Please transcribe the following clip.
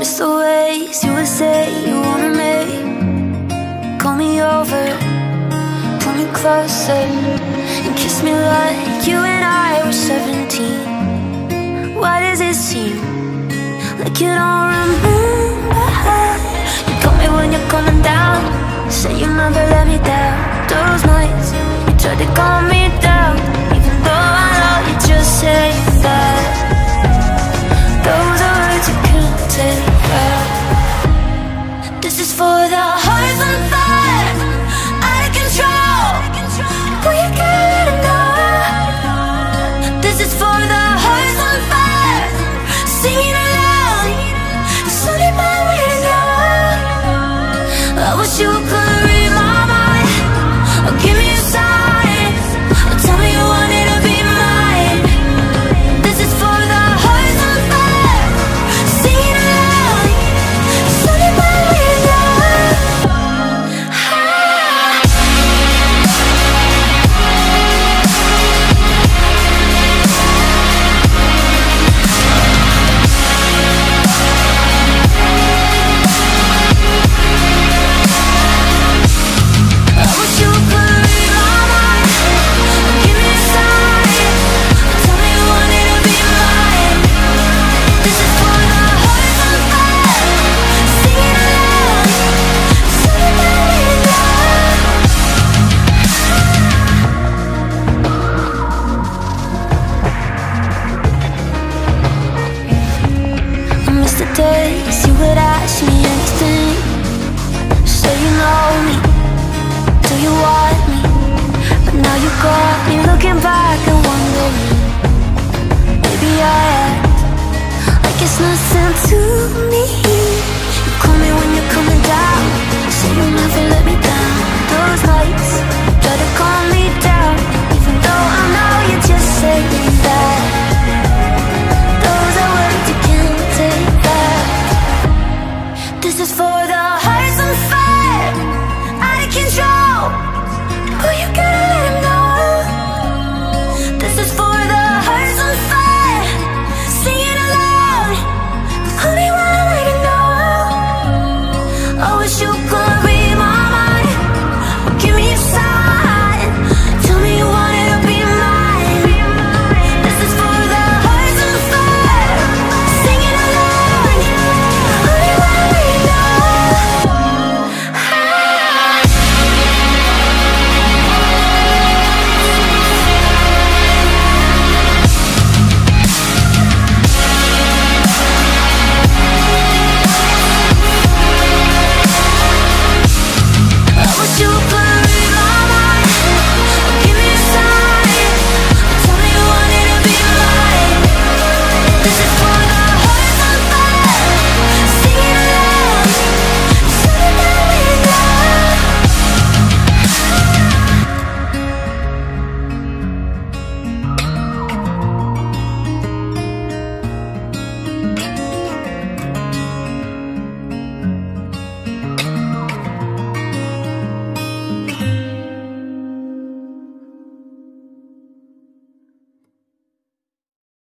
miss the ways you would say you wanna make. Call me over, pull me closer, and kiss me like you and I were 17. Why does it seem like you don't remember? You call me when you're coming down, say you never let me down. Those nights you tried to calm me down, even though I know you just said that. Those are words you couldn't take back. This is for the hearts on fire, out of control. Will you get it now? This is for the hearts on fire, singing aloud. It's only my way now. I wish you could read my mind, or give me a sign, or tell me you want it. This is for the